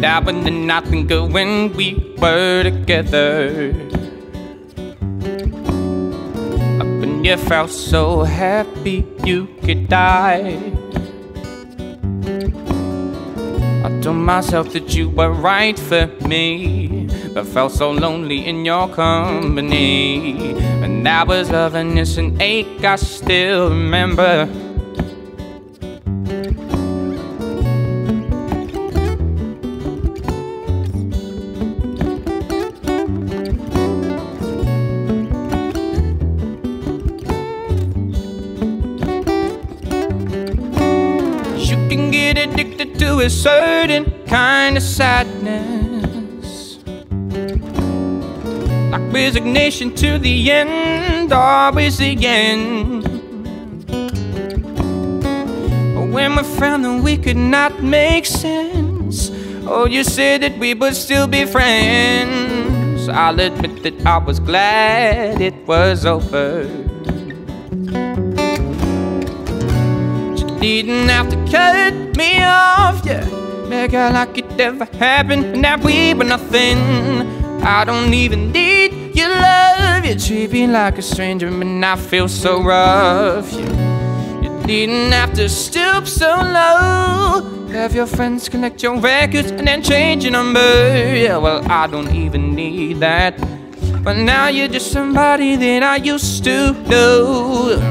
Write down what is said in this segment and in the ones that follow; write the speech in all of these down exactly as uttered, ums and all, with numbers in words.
That would have not been good when we were together. When you felt so happy you could die, I told myself that you were right for me, but felt so lonely in your company. When I was of an innocent ache I still remember. Addicted to a certain kind of sadness, like resignation to the end, always the end. But when we found that we could not make sense, oh, you said that we would still be friends. I'll admit that I was glad it was over. Didn't have to cut me off, yeah, make it like it never happened and that we were nothing. I don't even need your love. You treat me like a stranger and I feel so rough, yeah. You didn't have to stoop so low, have your friends collect your records and then change your number. Yeah, well, I don't even need that, but now you're just somebody that I used to know.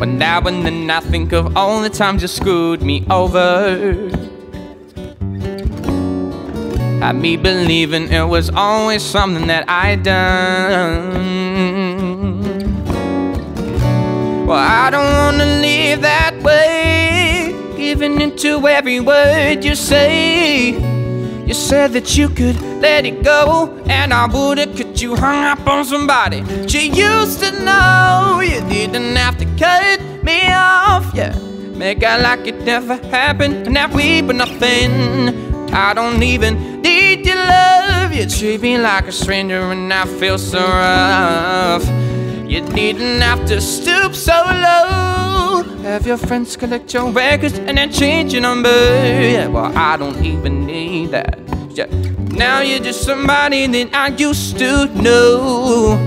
But now and then I think of all the times you screwed me over, had me believing it was always something that I'd done. Well, I don't wanna live that way, giving into every word you say. You said that you could let it go, and I would've cut you hung up on somebody you used to know. You didn't have to cut me off, yeah, make it like it never happened and that we were nothing. I don't even need your love. You treat me like a stranger and I feel so rough. You didn't have to stoop so low, have your friends collect your records and then change your number. Yeah, well, I don't even need that. Yeah. Now you're just somebody that I used to know.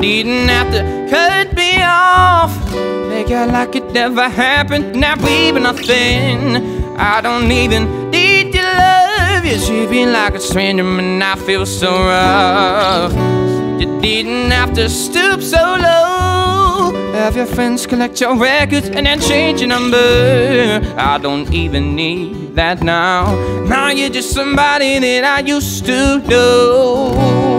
Didn't have to cut me off, make it like it never happened, now we were nothing. I don't even need your love. You treat me like a stranger and I feel so rough. You didn't have to stoop so low, have your friends collect your records and then change your number. I don't even need that now. Now you're just somebody that I used to know.